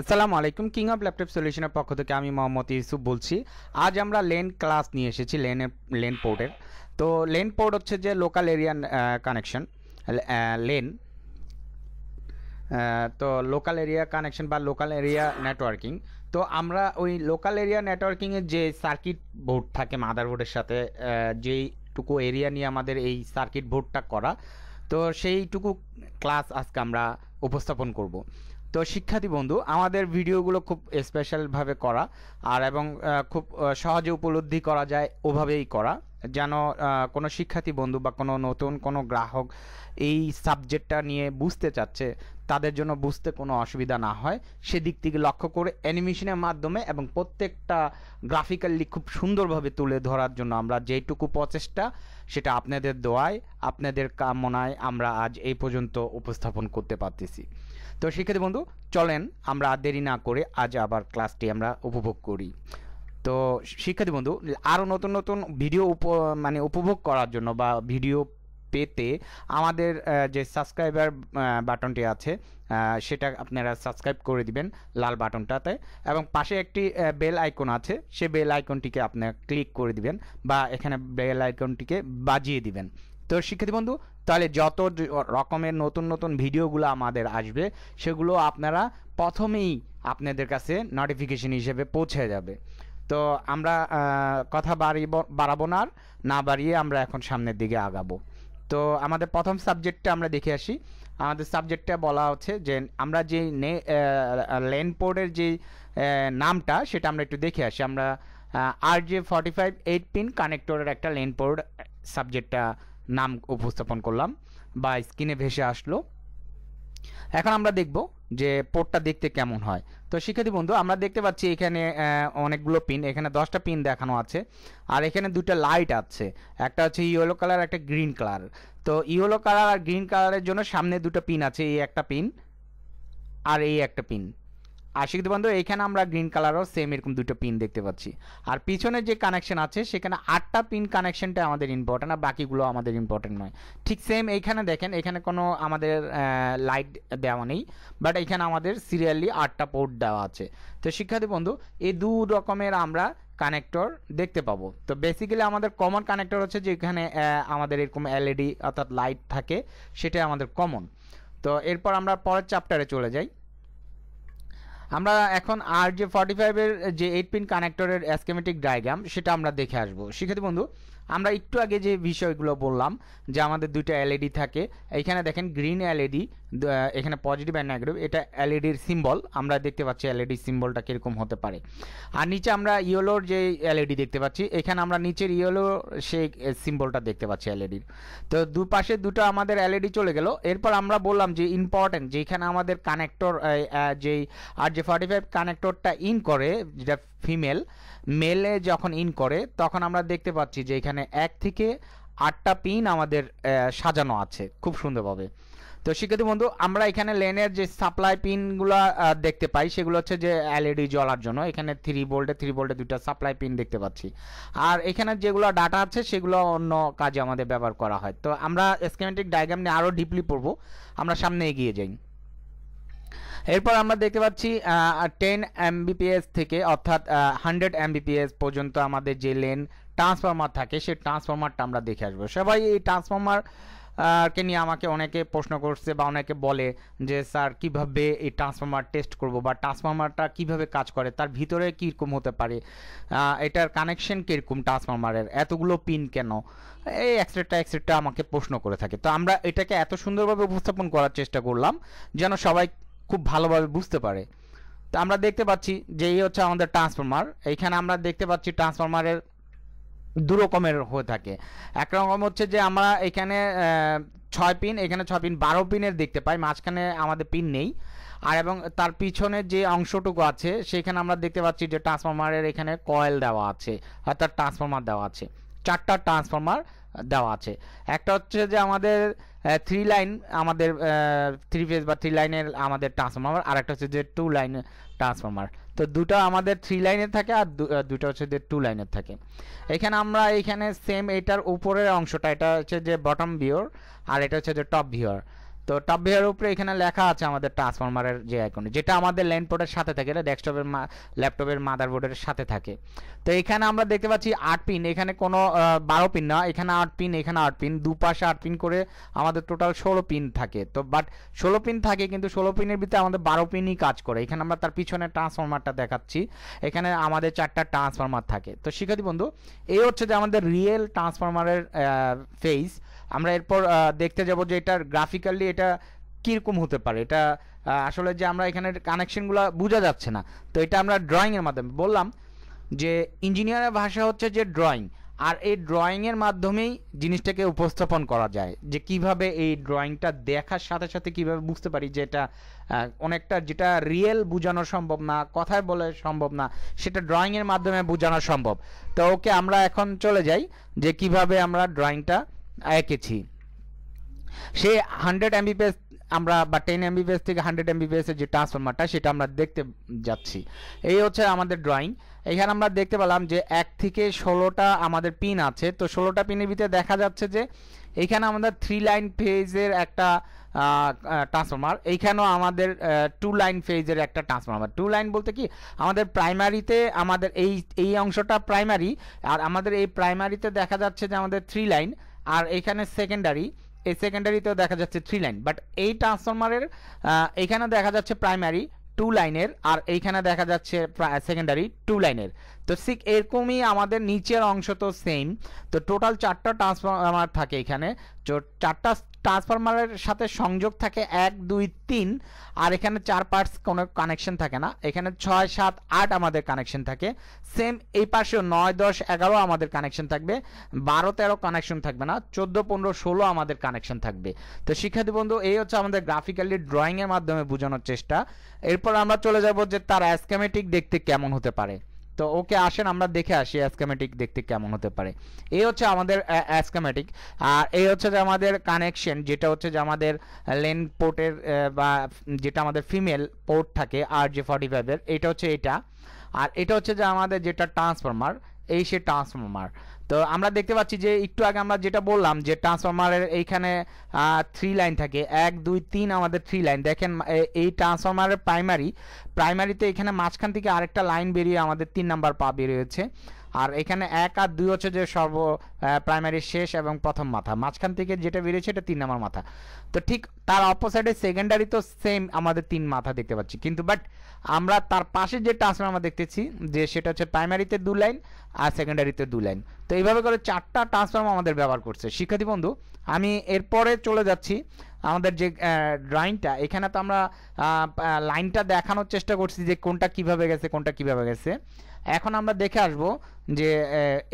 আসসালামু আলাইকুম king of laptop সলিউশনের পক্ষ থেকে আমি মোহাম্মদ ইউসুফ বলছি। আজ আমরা লেন ক্লাস নিয়ে এসেছি লেন পোর্টের। তো লেন পোর্ট হচ্ছে যে লোকাল এরিয়া কানেকশন লেন, তো লোকাল এরিয়া কানেকশন বা লোকাল এরিয়া নেটওয়ার্কিং। তো আমরা ওই লোকাল এরিয়া নেটওয়ার্কিংয়ের যে সার্কিট বোর্ড থাকে মাদারবোর্ডের সাথে যেইটুকু এরিয়া নিয়ে আমাদের এই সার্কিট বোর্ডটা করা, তো সেইটুকু ক্লাস আজকে আমরা উপস্থাপন করব। তো শিক্ষার্থী বন্ধু, আমাদের ভিডিওগুলো খুব স্পেশালভাবে করা আর এবং খুব সহজে উপলব্ধি করা যায় ওভাবেই করা, যেন কোনো শিক্ষার্থী বন্ধু বা কোনো নতুন কোনো গ্রাহক এই সাবজেক্টটা নিয়ে বুঝতে চাচ্ছে তাদের জন্য বুঝতে কোনো অসুবিধা না হয় সেদিক থেকে লক্ষ্য করে অ্যানিমেশনের মাধ্যমে এবং প্রত্যেকটা গ্রাফিক্যালি খুব সুন্দরভাবে তুলে ধরার জন্য আমরা যেইটুকু প্রচেষ্টা সেটা আপনাদের দোয়ায় আপনাদের কামনায় আমরা আজ এই পর্যন্ত উপস্থাপন করতে পারতেছি। তো শিক্ষার্থী বন্ধু চলেন আমরা দেরি না করে আজ আবার ক্লাসটি আমরা উপভোগ করি। তো শিক্ষার্থী বন্ধু আরও নতুন নতুন ভিডিও উপভোগ করার জন্য বা ভিডিও পেতে আমাদের যে সাবস্ক্রাইবার বাটনটি আছে সেটা আপনারা সাবস্ক্রাইব করে দিবেন লাল বাটনটাতে, এবং পাশে একটি বেল আইকন আছে সে বেল আইকনটিকে আপনারা ক্লিক করে দিবেন বা এখানে বেল আইকনটিকে বাজিয়ে দিবেন। তো শিক্ষার্থী বন্ধু তাহলে যত রকমের নতুন নতুন ভিডিওগুলো আমাদের আসবে সেগুলো আপনারা প্রথমেই আপনাদের কাছে নোটিফিকেশন হিসেবে পৌঁছে যাবে। তো আমরা কথা বাড়াবো না বাড়িয়ে আমরা এখন সামনের দিকে আগাবো। তো আমাদের প্রথম সাবজেক্টটা আমরা দেখে আসি। আমাদের সাবজেক্টটা বলা হচ্ছে যে আমরা যে লেন পোর্টের যে নামটা সেটা আমরা একটু দেখে আসি। আমরা RJ45 8-pin কানেক্টরের একটা লেন পোর্ট সাবজেক্টটা নাম উপস্থাপন করলাম বা স্ক্রিনে ভেসে আসলো। এখন আমরা দেখব যে পোর্টটা দেখতে কেমন হয়। তো শিক্ষার্থী বন্ধু আমরা দেখতে পাচ্ছি এখানে অনেকগুলো পিন, এখানে 10টা পিন দেখানো আছে আর এখানে 2টা লাইট আছে, একটা হচ্ছে ইয়েলো কালার একটা গ্রিন কালার। তো ইয়েলো কালার আর গ্রিন কালারের জন্য সামনে 2টা পিন আছে, এই একটা পিন আর এই একটা পিন। আর শিক্ষার্থী বন্ধু এখানে আমরা গ্রিন কালারও সেম এরকম 2টা পিন দেখতে পাচ্ছি। আর পিছনে যে কানেকশন আছে সেখানে 8টা পিন কানেকশনটা আমাদের ইম্পর্টেন্ট আর বাকিগুলো আমাদের ইম্পর্টেন্ট নয়। ঠিক সেম এইখানে দেখেন এখানে কোনো আমাদের লাইট দেওয়া নেই, বাট এখানে আমাদের সিরিয়ালি 8টা পোর্ট দেওয়া আছে। তো শিক্ষার্থী বন্ধু এই 2 রকমের আমরা কানেক্টর দেখতে পাবো। তো বেসিক্যালি আমাদের কমন কানেক্টর হচ্ছে যেখানে আমাদের এরকম LED অর্থাৎ লাইট থাকে সেটা আমাদের কমন। তো এরপর আমরা পরের চ্যাপ্টারে চলে যাই। আমরা এখন RJ45 এর যে 8-pin কানেক্টরের স্কিম্যাটিক ডায়াগ্রাম সেটা আমরা দেখে আসব। শিক্ষার্থী বন্ধু আমরা একটু আগে যে বিষয়গুলো বললাম যে আমাদের 2টা LED থাকে, এইখানে দেখেন গ্রিন LED, এখানে পজিটিভ অ্যান্ড নেগেটিভ, এটা LEDর সিম্বল আমরা দেখতে পাচ্ছি। LEDর সিম্বলটা কীরকম হতে পারে। আর নিচে আমরা ইয়েলোর যে LED দেখতে পাচ্ছি এখানে আমরা নিচের ইয়েলো সেই সিম্বলটা দেখতে পাচ্ছি LEDর। তো দুপাশে 2টা আমাদের LED চলে গেল। এরপর আমরা বললাম যে ইম্পর্টেন্ট যেখানে আমাদের কানেক্টর যেই RJ45 কানেক্টরটা ইন করে, যেটা ফিমেল মেলে যখন ইন করে তখন আমরা দেখতে পাচ্ছি যে এখানে 1 থেকে 8টা পিন আমাদের সাজানো আছে খুব সুন্দরভাবে। তো শিক্ষার্থী বন্ধু আমরা এখানে লেনের যে সাপ্লাই পিনগুলো দেখতে পাই সেগুলো হচ্ছে যে LED জ্বলার জন্য, এখানে 3 ভোল্টে 2টা সাপ্লাই পিন দেখতে পাচ্ছি। আর এখানে যেগুলো ডাটা আছে সেগুলো অন্য কাজে আমাদের ব্যবহার করা হয়। তো আমরা স্কিম্যাটিক ডায়াগ্রাম নিয়ে আরও ডিপলি পড়ব, আমরা সামনে এগিয়ে যাই। এরপর আমরা দেখতে পাচ্ছি 10 Mbps থেকে অর্থাৎ 100 Mbps পর্যন্ত আমাদের যে লেন ট্রান্সফরমার থাকে সেই ট্রান্সফরমারটা আমরা দেখে আসবো। সবাই এই ট্রান্সফরমারকে নিয়ে আমাকে অনেকে প্রশ্ন করছে বা অনেকে বলে যে স্যার কীভাবে এই ট্রান্সফরমার টেস্ট করব বা ট্রান্সফরমারটা কীভাবে কাজ করে, তার ভিতরে কীরকম হতে পারে, এটার কানেকশন কীরকম, ট্রান্সফরমারের এতগুলো পিন কেন, এই এক্সট্রা আমাকে প্রশ্ন করে থাকে। তো আমরা এটাকে এত সুন্দরভাবে উপস্থাপন করার চেষ্টা করলাম যেন সবাই খুব ভালোভাবে বুঝতে পারে। তো আমরা দেখতে পাচ্ছি যে এই হচ্ছে আমাদের ট্রান্সফরমার। এইখানে আমরা দেখতে পাচ্ছি ট্রান্সফরমারের 2 রকমের হয়ে থাকে। এক রকম হচ্ছে যে আমরা এখানে 6 পিন, এখানে 6 পিন 12 পিনের দেখতে পাই, মাঝখানে আমাদের পিন নেই। আর এবং তার পিছনে যে অংশটুকু আছে সেখানে আমরা দেখতে পাচ্ছি যে ট্রান্সফরমারের এখানে কয়েল দেওয়া আছে অর্থাৎ ট্রান্সফরমার দেওয়া আছে, 4টা ট্রান্সফরমার দেওয়া আছে। একটা হচ্ছে যে আমাদের 3 লাইন আমাদের 3 ফেজ বা 3 লাইনের আমাদের ট্রান্সফরমার, আর একটা হচ্ছে যে 2 লাইনের ট্রান্সফরমার। তো 2টা আমাদের 3 লাইনের থাকে আর 2টা হচ্ছে যে 2 লাইনের থাকে। এখানে আমরা এখানে সেম এটার উপরের অংশটা, এটা হচ্ছে যে বটম ভিউর আর এটা হচ্ছে যে টপ ভিউর। तो टप ভিউর উপরে এখানে লেখা আছে আমাদের ট্রান্সফরমারের যে আইকন যেটা আমাদের ল্যান পোর্টের সাথে থাকে এটা ডেস্কটপের ল্যাপটপের মাদারবোর্ডের সাথে থাকে। তো এখানে আমরা দেখতে পাচ্ছি 8 পিন, এখানে কোনো 12 পিন না, এখানে 8 পিন এখানে 8 পিন, দুপাশে 8 পিন করে আমাদের টোটাল 16 পিন থাকে। তো বাট 16 পিন থাকে কিন্তু 16 পিনের ভিতরে আমাদের 12 পিনই কাজ করে। এখানে আমরা তার পিছনে ট্রান্সফরমারটা দেখাচ্ছি, এখানে আমাদের 4টা ট্রান্সফরমার থাকে। তো শিক্ষার্থী বন্ধু এই হচ্ছে যে আমাদের রিয়েল ট্রান্সফরমারের ফেজ। আমরা এরপর দেখতে যাব যে এটার গ্রাফিক্যালি এটা কিরকম হতে পারে, এটা আসলে যে আমরা এখানে কানেকশনগুলো বোঝা যাচ্ছে না। তো এটা আমরা ড্রয়িংয়ের মাধ্যমে বললাম যে ইঞ্জিনিয়ারের ভাষা হচ্ছে যে ড্রয়িং, আর এই ড্রয়িংয়ের মাধ্যমেই জিনিসটাকে উপস্থাপন করা যায় যে কিভাবে এই ড্রয়িংটা দেখার সাথে সাথে কিভাবে বুঝতে পারি যে এটা অনেকটা যেটা রিয়েল বোঝানো সম্ভব না, কথায় বলে সম্ভব না, সেটা ড্রয়িংয়ের মাধ্যমে বোঝানো সম্ভব। তো ওকে আমরা এখন চলে যাই যে কিভাবে আমরা ড্রয়িংটা এঁকেছি। সে 100 Mbps আমরা বা 10 Mbps থেকে 100 Mbps এর যে ট্রান্সফরমারটা সেটা আমরা দেখতে যাচ্ছি। এই হচ্ছে আমাদের ড্রয়িং। এখানে আমরা দেখতে পেলাম যে 1 থেকে 16টা আমাদের পিন আছে। তো 16টা পিনের ভিতরে দেখা যাচ্ছে যে এখানে আমাদের 3 লাইন ফেজের একটা ট্রান্সফরমার, এইখানেও আমাদের 2 লাইন ফেজের একটা ট্রান্সফরমার। 2 লাইন বলতে কি আমাদের প্রাইমারিতে আমাদের এই অংশটা প্রাইমারি, আর আমাদের এই প্রাইমারিতে দেখা যাচ্ছে যে আমাদের 3 লাইন, আর এখানে সেকেন্ডারি, এই সেকেন্ডারিতেও দেখা যাচ্ছে 3 লাইন। বাট এই ট্রান্সফরমারের এখানে দেখা যাচ্ছে প্রাইমারি 2 লাইনের, আর এইখানে দেখা যাচ্ছে সেকেন্ডারি 2 লাইনের। তো ঠিক এরকমই আমাদের নিচের অংশ তো সেম। তো টোটাল 4টা ট্রান্সফরমার থাকে এখানে, 4টা ট্রান্সফরমারের সাথে সংযোগ থাকে 1, 2, 3, আর এখানে 4 পার্টস কোনো কানেকশন থাকে না। এখানে 6, 7, 8 আমাদের কানেকশন থাকে। সেম এই পাশেও 9, 10, 11 আমাদের কানেকশন থাকবে, 12, 13 কানেকশন থাকবে না, 14, 15, 16 আমাদের কানেকশন থাকবে। তো শিক্ষার্থী বন্ধু এই হচ্ছে আমাদের গ্রাফিক্যালি ড্রয়িংয়ের মাধ্যমে বোঝানোর চেষ্টা। এরপর আমরা চলে যাব যে তার অ্যাস্কেমেটিক দেখতে কেমন হতে পারে। তো ওকে আসেন আমরা দেখে আসি অ্যাস্কেমেটিক দেখতে কেমন হতে পারে। এই হচ্ছে আমাদের অ্যাস্কেমেটিক, আর এই হচ্ছে যে আমাদের কানেকশন, যেটা হচ্ছে যে আমাদের লেন পোর্টের বা যেটা আমাদের ফিমেল পোর্ট থাকে RJ45-এর, এটা হচ্ছে এটা, আর এটা হচ্ছে যে আমাদের যেটা ট্রান্সফরমার, এই সে ট্রান্সফরমার। তো আমরা দেখতে পাচ্ছি যে একটু আগে আমরা যেটা বললাম যে ট্রান্সফরমারের এইখানে 3 লাইন থাকে, 1, 2, 3 আমাদের 3 লাইন। দেখেন এই ট্রান্সফরমারের প্রাইমারিতে এখানে মাঝখান থেকে আরেকটা লাইন বেরিয়ে আমাদের 3 নাম্বার পা বেরিয়েছে, আর এখানে 1 আর 2 হচ্ছে যে সর্ব প্রাইমারির শেষ এবং প্রথম মাথা, মাঝখান থেকে যেটা বেরিয়েছে এটা 3 নাম্বার মাথা। তো ঠিক তার অপোজিটে সেকেন্ডারি তো সেম আমাদের 3 মাথা দেখতে পাচ্ছি, কিন্তু বাট আমরা তার পাশে যে ট্রান্সফরমার দেখতেছি যে সেটা হচ্ছে প্রাইমারিতে 2 লাইন আর সেকেন্ডারিতে 2 লাইন। তো এইভাবে করে 4টা ট্রান্সফরমার আমাদের ব্যবহার করছে। শিক্ষার্থী বন্ধু আমি এরপরে চলে যাচ্ছি আমাদের যে ড্রয়িংটা, এখানে তো আমরা লাইনটা দেখানোর চেষ্টা করছি যে কোনটা কিভাবে গেছে কোনটা কিভাবে গেছে। এখন আমরা দেখে আসবো যে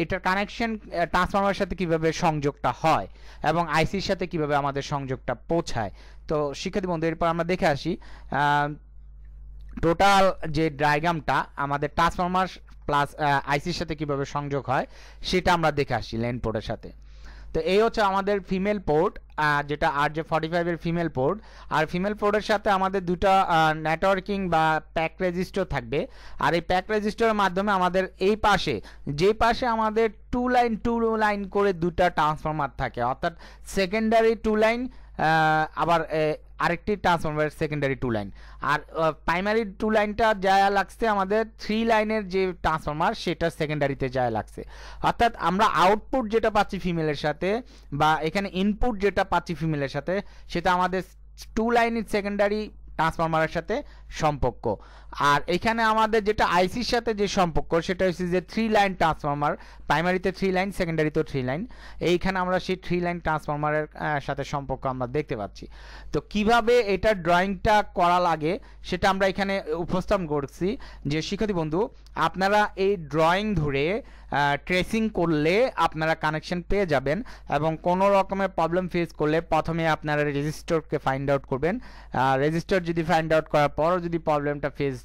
এটার কানেকশন ট্রান্সফরমারের সাথে কিভাবে সংযোগটা হয় এবং আইসির সাথে কিভাবে আমাদের সংযোগটা পৌঁছায়। তো শিক্ষার্থী বন্ধু এরপর আমরা দেখে আসি টোটাল যে ডায়াগ্রামটা আমাদের ট্রান্সফরমার প্লাস আইসির সাথে কিভাবে সংযোগ হয় সেটা আমরা দেখে আসি ল্যান পোর্টের সাথে। তো এই হচ্ছে আমাদের ফিমেল পোর্ট, যেটা RJ45-এর ফিমেল পোর্ট, আর ফিমেল পোর্টের সাথে আমাদের 2টা নেটওয়ার্কিং বা প্যাক রেজিস্টার থাকবে, আর এই প্যাক রেজিস্টারের মাধ্যমে আমাদের এই পাশে যে পাশে আমাদের 2 লাইন করে 2টা ট্রান্সফরমার থাকে, অর্থাৎ সেকেন্ডারি 2 লাইন আবার আরেকটি ট্রান্সফরমারের সেকেন্ডারি 2 লাইন, আর প্রাইমারি 2 লাইনটা যা লাগছে আমাদের 3 লাইনের যে ট্রান্সফরমার সেটা সেকেন্ডারিতে যা লাগছে। অর্থাৎ আমরা আউটপুট যেটা পাচ্ছি ফিমেলের সাথে বা এখানে ইনপুট যেটা পাচ্ছি ফিমেলের সাথে সেটা আমাদের 2 লাইনের সেকেন্ডারি ট্রান্সফরমারের সাথে সম্পর্ক, আর এখানে আমাদের যেটা আইসির সাথে যে সম্পর্ক সেটা হচ্ছে যে 3 লাইন ট্রান্সফরমার, প্রাইমারিতে 3 লাইন সেকেন্ডারিতে 3 লাইন, এইখানে আমরা সেই 3 লাইন ট্রান্সফরমারের সাথে সম্পর্ক আমরা দেখতে পাচ্ছি। তো কিভাবে এটা ড্রয়িংটা করা লাগে সেটা আমরা এখানে উপস্থাপন করছি। যে শিক্ষার্থী বন্ধু আপনারা এই ড্রয়িং ধরে ট্রেসিং করলে আপনারা কানেকশন পেয়ে যাবেন, এবং কোনো রকমের প্রবলেম ফেস করলে প্রথমে আপনারা রেজিস্টারকে ফাইন্ড আউট করবেন, রেজিস্টার যদি ফাইন্ড আউট করার পরও যদি প্রবলেমটা ফেস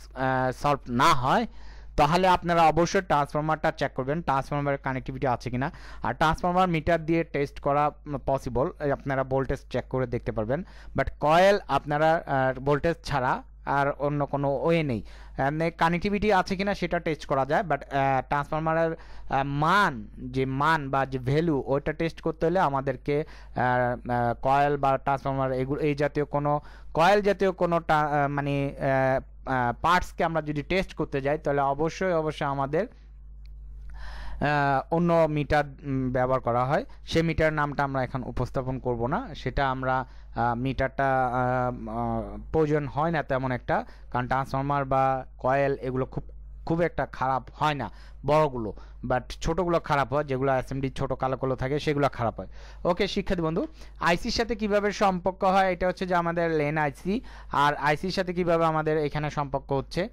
সলভ না হয় তাহলে আপনারা অবশ্যই ট্রান্সফরমারটা চেক করবেন ট্রান্সফরমারের কানেক্টিভিটি আছে কিনা, আর ট্রান্সফরমার মিটার দিয়ে টেস্ট করা পসিবল, আপনারা ভোল্টেজ চেক করে দেখতে পারবেন। বাট কয়েল আপনারা ভোল্টেজ ছাড়া আর অন্য কোনো ওয়ে নেই মানে কানেক্টিভিটি আছে কিনা সেটা টেস্ট করা যায় বাট ট্রান্সফরমারের মান বা যে ভ্যালু ওটা টেস্ট করতে হলে আমাদেরকে কয়েল বা ট্রান্সফরমার এই জাতীয় কোনো কয়েল জাতীয় কোনো মানে পার্টস কে আমরা যদি টেস্ট করতে যাই তাহলে অবশ্যই অবশ্যই আমাদের অন্য মিটার ব্যবহার করা হয় সেই মিটার নামটা আমরা এখন উপস্থাপন করব না সেটা আমরা মিটারটা প্রয়োজন হয় না তেমন একটা কারণ ট্রান্সফরমার বা কয়েল এগুলো খুব একটা খারাপ হয় না বড়গুলো বাট ছোটগুলো খারাপ হয় যেগুলো এসএমডি ছোট কালোগুলো থাকে সেগুলো খারাপ হয় ওকে শিক্ষার্থী বন্ধু আইসির সাথে কিভাবে সম্পর্ক হয় এটা হচ্ছে যে আমাদের লেন আইসি আর আইসির সাথে কিভাবে আমাদের এখানে সম্পর্ক হচ্ছে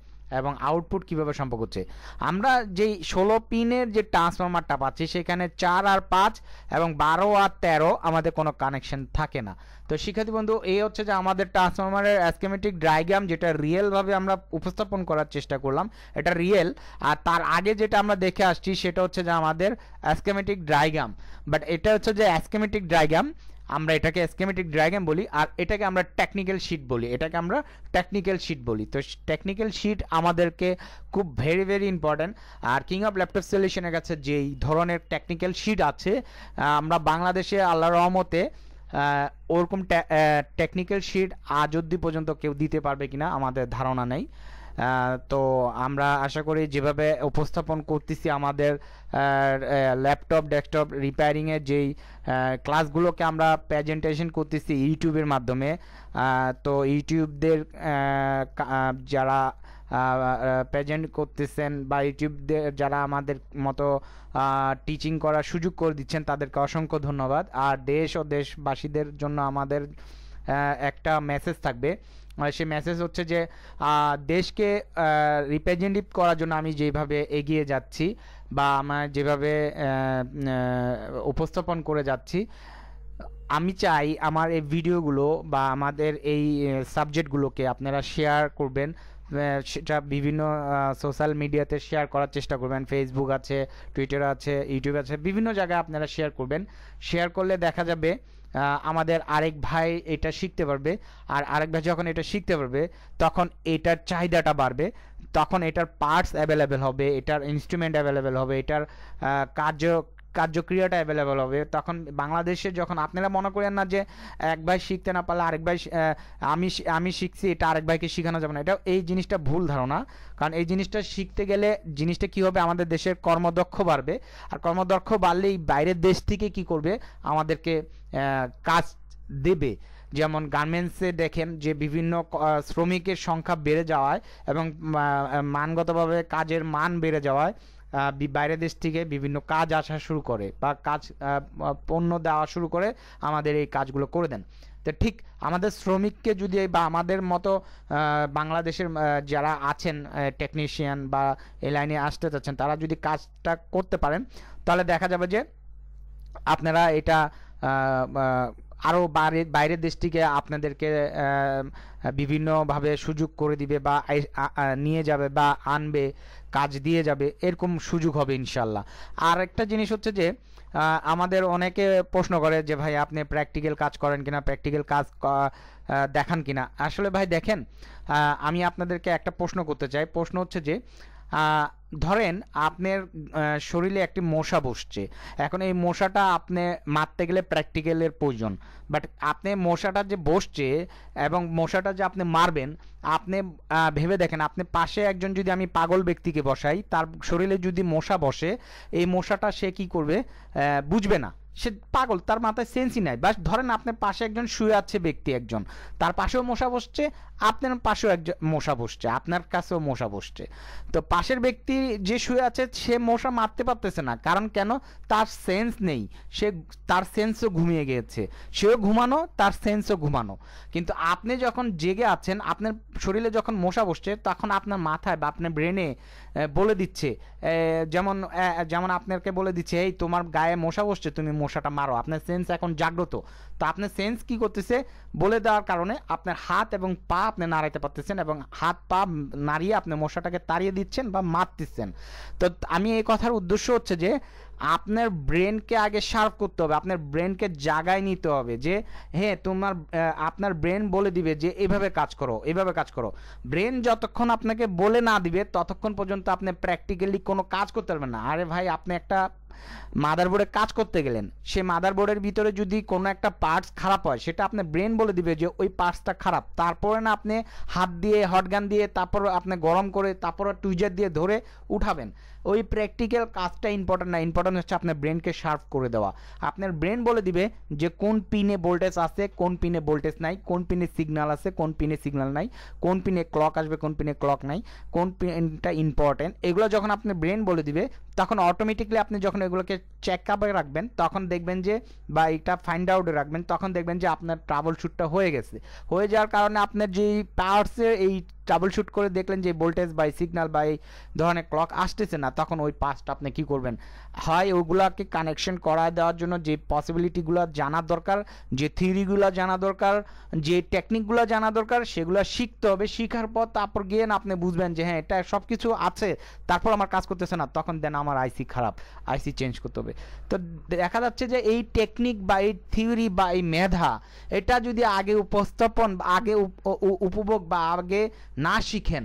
এবং আউটপুট কিভাবে সম্পর্ক হচ্ছে আমরা যে 16 পিনের যে ট্রান্সফরমারটা পাচ্ছি সেখানে 4 আর 5 এবং 12 আর 13 আমাদের কোনো কানেকশন থাকে না তো শিক্ষার্থী বন্ধু এই হচ্ছে যে আমাদের ট্রান্সফরমারের স্কিম্যাটিক ডায়াগ্রাম যেটা রিয়েল ভাবে আমরা উপস্থাপন করার চেষ্টা করলাম এটা রিয়েল আর তার আগে যেটা আমরা দেখে আসছি সেটা হচ্ছে যে আমাদের স্কিম্যাটিক ডায়াগ্রাম বাট এটা হচ্ছে যে স্কিম্যাটিক ডায়াগ্রাম আমরা এটাকে স্কিম্যাটিক ডায়াগ্রাম বলি আর এটাকে আমরা টেকনিক্যাল শীট বলি তো টেকনিক্যাল শীট আমাদেরকে খুব ভেরি ইম্পর্টেন্ট আর কিং অফ ল্যাপটপ সলিউশনের কাছে যেই ধরনের টেকনিক্যাল শীট আছে আমরা বাংলাদেশে আল্লাহর রহমতে ওরকম টেকনিক্যাল শীট আজ অবধি পর্যন্ত কেউ দিতে পারবে কিনা আমাদের ধারণা নেই তো আমরা আশা করি যেভাবে উপস্থাপন করতেছি আমাদের ল্যাপটপ ডেস্কটপ রিপেয়ারিং এর যেই ক্লাসগুলোকে আমরা প্রেজেন্টেশন করতেছি ইউটিউবের মাধ্যমে তো ইউটিউবদের যারা প্রেজেন্ট করতেছেন বা ইউটিউবদের যারা আমাদের মতো টিচিং করার সুযোগ করে দিচ্ছেন তাদেরকে অসংখ্য ধন্যবাদ আর দেশ ও দেশবাসীদের জন্য আমাদের একটা মেসেজ থাকবে সেই মেসেজ হচ্ছে যে দেশকে রিপ্রেজেন্টেটিভ করার জন্য আমি যেভাবে এগিয়ে যাচ্ছি বা আমার যেভাবে উপস্থাপন করে যাচ্ছি আমি চাই আমার এই ভিডিওগুলো বা আমাদের এই সাবজেক্টগুলোকে আপনারা শেয়ার করবেন সেটা বিভিন্ন সোশ্যাল মিডিয়াতে শেয়ার করার চেষ্টা করবেন ফেসবুক আছে টুইটার আছে ইউটিউব আছে বিভিন্ন জায়গায় আপনারা শেয়ার করবেন শেয়ার করলে দেখা যাবে আমাদের আরেক ভাই এটা শিখতে পারবে আর আরেক ভাই যখন এটা শিখতে পারবে তখন এটার চাহিদাটা বাড়বে তখন এটার পার্টস অ্যাভেলেবেল হবে এটার ইনস্ট্রুমেন্ট অ্যাভেলেবেল হবে এটার কার্যক্রিয়াটা অ্যাভেলেবল হবে তখন বাংলাদেশে যখন আপনারা মনে করেন না যে এক ভাই শিখতে না পারলে আরেক ভাই আমি শিখছি এটা আরেক ভাইকে শেখানো যাবে না এটা এই জিনিসটা ভুল ধারণা কারণ এই জিনিসটা শিখতে গেলে জিনিসটা কি হবে আমাদের দেশের কর্মদক্ষ বাড়বে আর কর্মদক্ষ বাড়লেই বাইরের দেশ থেকে কি করবে আমাদেরকে কাজ দেবে যেমন গার্মেন্টসে দেখেন যে বিভিন্ন শ্রমিকের সংখ্যা বেড়ে যাওয়ায় এবং মানগতভাবে কাজের মান বেড়ে যাওয়ায় বাইরের দেশ থেকে বিভিন্ন কাজ আসা শুরু করে বা কাজ পণ্য দেওয়া শুরু করে আমাদের এই কাজগুলো করে দেন তো ঠিক আমাদের শ্রমিককে যদি বা আমাদের মতো বাংলাদেশের যারা আছেন টেকনিশিয়ান বা এই লাইনে আসতে চাচ্ছেন তারা যদি কাজটা করতে পারেন তাহলে দেখা যাবে যে আপনারা এটা আরো বাইরের দেশ থেকে আপনাদেরকে বিভিন্ন ভাবে সুযোগ করে দিবে বা নিয়ে যাবে বা আনবে কাজ দিয়ে যাবে এরকম সুযোগ হবে ইনশাআল্লাহ আর একটা জিনিস হচ্ছে যে আমাদের অনেকে প্রশ্ন করে যে ভাই আপনি প্র্যাকটিক্যাল কাজ করেন কিনা প্র্যাকটিক্যাল কাজ দেখান কিনা আসলে ভাই দেখেন আমি আপনাদেরকে একটা প্রশ্ন করতে চাই প্রশ্ন হচ্ছে যে ধরেন আপনার শরীরে একটি মশা বসছে এখন এই মশাটা আপনি মারতে গেলে প্র্যাকটিক্যালের প্রয়োজন বাট আপনি মশাটা যে বসছে এবং মশাটা যে আপনি মারবেন আপনি ভেবে দেখেন আপনি পাশে একজন যদি আমি পাগল ব্যক্তিকে বসাই তার শরীরে যদি মশা বসে এই মশাটা সে কি করবে বুঝবে না সে পাগল তার মাথায় সেন্সই নাই বাস ধরেন আপনার পাশে একজন শুয়ে আছে ব্যক্তি একজন তার পাশেও মশা বসছে আপনার পাশেও একজন মশা বসছে আপনার কাছেও মশা বসছে তো পাশের ব্যক্তি যে শুয়ে আছে সে মশা মারতে পারতেছে না কারণ কেন তার সেন্স নেই সে তার সেন্সও ঘুমিয়ে গিয়েছে সেও ঘুমানো তার সেন্সও ঘুমানো কিন্তু আপনি যখন জেগে আছেন আপনার শরীরে যখন মশা বসছে তখন আপনার মাথায় বা আপনার ব্রেনে বলে দিচ্ছে যেমন আপনাকে বলে দিচ্ছে এই তোমার গায়ে মশা বসছে তুমি মশাটা মারো আপনার সেন্স এখন জাগ্রত তো আপনার সেন্স কি করতেছে বলে দেওয়ার কারণে আপনার হাত এবং পা আপনি নাড়াইতে পারতেছেন এবং হাত পা নাড়িয়ে আপনি মশাটাকে তাড়িয়ে দিচ্ছেন বা মারতেছেন তো আমি এই কথার উদ্দেশ্য হচ্ছে যে आपने ब्रेन के आगे शार्प करते होगे, आपने ब्रेन के जागाय नीते होगे जे हे तुम्हार आपनर ब्रेन बोले दिवे जे एभावे काज करो एभावे काज करो। ब्रेन যতক্ষণ আপনাকে বলে না দিবে ততক্ষণ পর্যন্ত আপনি প্র্যাকটিক্যালি কোনো কাজ করতে পারবেন না। আরে ভাই আপনি একটা মাদারবোর্ডে কাজ করতে গেলেন, সেই মাদারবোর্ডের ভিতরে যদি কোনো একটা পার্টস খারাপ হয় সেটা আপনি ব্রেন বলে দিবে যে ওই পার্টসটা খারাপ, তারপরে না আপনি হাত দিয়ে হটগান দিয়ে তারপর আপনি গরম করে তারপর টুইজার দিয়ে ধরে উঠাবেন। ওই প্র্যাকটিক্যাল কাজটা ইম্পর্টেন্ট না, ইম্পর্টেন্ট হচ্ছে আপনার ব্রেনকে শার্প করে দেওয়া। আপনার ব্রেন বলে দিবে যে কোন পিনে ভোল্টেজ আছে, কোন পিনে ভোল্টেজ নাই, কোন পিনে সিগন্যাল আছে, কোন পিনে সিগন্যাল নাই, কোন পিনে ক্লক আসবে, কোন পিনে ক্লক নাই, কোন পিনটা ইম্পর্টেন্ট। এগুলো যখন আপনি ব্রেন বলে দিবে তখন অটোমেটিকলি আপনি যখন এগুলোকে চেকআপে রাখবেন তখন দেখবেন যে বা এটা ফাইন্ড আউটে রাখবেন তখন দেখবেন যে আপনার ট্রাবল শুটটা হয়ে গেছে। হয়ে যাওয়ার কারণে আপনার যে পাওয়ারসে এই ট্রাবল শুট করে দেখলেন যে ভোল্টেজ বা সিগন্যাল বা এই ধরনের ক্লক আসতেছে না, তখন ওই পাসটা আপনি কী করবেন, হয় ওগুলাকে কানেকশন করায় দেওয়ার জন্য যে পসিবিলিটিগুলো জানা দরকার, যে থিওরিগুলো জানা দরকার, যে টেকনিকগুলো জানা দরকার সেগুলো শিখতে হবে। শেখার পর তারপর গিয়ে না আপনি বুঝবেন যে হ্যাঁ এটা সব কিছু আছে, তারপর আমার কাজ করতেছে না, তখন দেন আমার আইসি খারাপ, আইসি চেঞ্জ করতে হবে। তো দেখা যাচ্ছে যে এই টেকনিক বা এই থিওরি বা এই মেধা এটা যদি আগে উপস্থাপন আগে উপভোগ বা আগে না শিখেন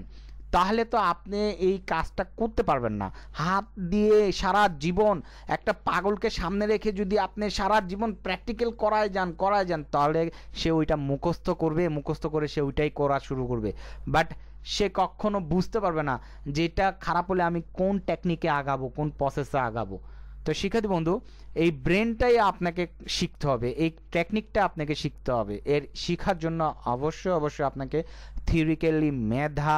তাহলে তো আপনি এই কাজটা করতে পারবেন না। হাত দিয়ে সারা জীবন একটা পাগলকে সামনে রেখে যদি আপনি সারা জীবন প্র্যাকটিক্যাল করায় যান তাহলে সে ওইটা মুখস্থ করবে, মুখস্থ করে সে ওইটাই করা শুরু করবে, বাট সে কখনো বুঝতে পারবে না যে এটা খারাপ হলে আমি কোন টেকনিকে আগাবো, কোন প্রসেসে আগাবো। তো শিক্ষার্থী বন্ধু, এই ব্রেনটাই আপনাকে শিখতে হবে, এই টেকনিকটা আপনাকে শিখতে হবে। এর শিখার জন্য অবশ্যই অবশ্যই আপনাকে থিওরিক্যালি মেধা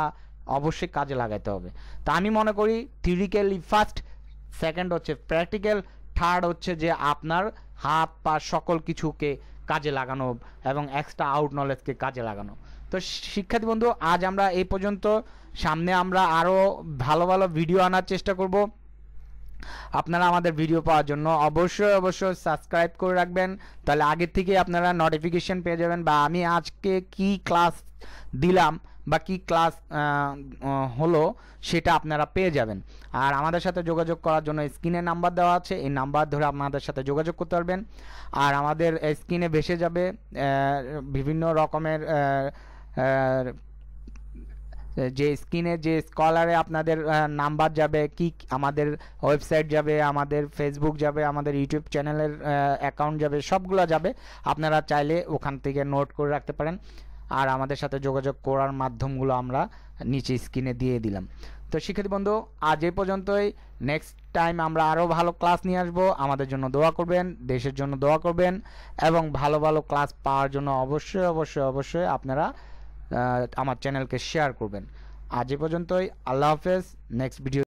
অবশ্যই কাজে লাগাতে হবে। তা আমি মনে করি থিওরিক্যালি ফার্স্ট, সেকেন্ড হচ্ছে প্র্যাকটিক্যাল, থার্ড হচ্ছে যে আপনার হাত পা সকল কিছুকে কাজে লাগানো এবং এক্সট্রা আউট নলেজকে কাজে লাগানো। তো শিক্ষার্থী বন্ধু আজ আমরা এই পর্যন্ত, সামনে আমরা আরও ভালো ভালো ভিডিও আনার চেষ্টা করব। আপনারা আমাদের ভিডিও পাওয়ার জন্য অবশ্যই অবশ্যই সাবস্ক্রাইব করে রাখবেন, তাহলে আগের থেকে আপনারা নোটিফিকেশন পেয়ে যাবেন বা আমি আজকে কি ক্লাস দিলাম বা কি ক্লাস হলো সেটা আপনারা পেয়ে যাবেন। আর আমাদের সাথে যোগাযোগ করার জন্য স্ক্রিনে নাম্বার দেওয়া আছে, এই নাম্বার ধরে আপনাদের সাথে যোগাযোগ করতে পারবেন। আর আমাদের স্ক্রিনে ভেসে যাবে বিভিন্ন রকমের যে স্ক্রিনে যে স্কলারে আপনাদের নাম্বার যাবে, কি আমাদের ওয়েবসাইট যাবে, আমাদের ফেসবুক যাবে, আমাদের ইউটিউব চ্যানেলের অ্যাকাউন্ট যাবে, সবগুলো যাবে। আপনারা চাইলে ওখান থেকে নোট করে রাখতে পারেন। আর আমাদের সাথে যোগাযোগ করার মাধ্যমগুলো আমরা নিচে স্ক্রিনে দিয়ে দিলাম। তো শিক্ষার্থী বন্ধু আজ এই পর্যন্তই, নেক্সট টাইম আমরা আরও ভালো ক্লাস নিয়ে আসবো। আমাদের জন্য দোয়া করবেন, দেশের জন্য দোয়া করবেন এবং ভালো ভালো ক্লাস পাওয়ার জন্য অবশ্যই অবশ্যই অবশ্যই আপনারা আমার চ্যানেলকে শেয়ার করবেন। আজ এই পর্যন্তই, আল্লাহ হাফেজ, নেক্সট ভিডিও।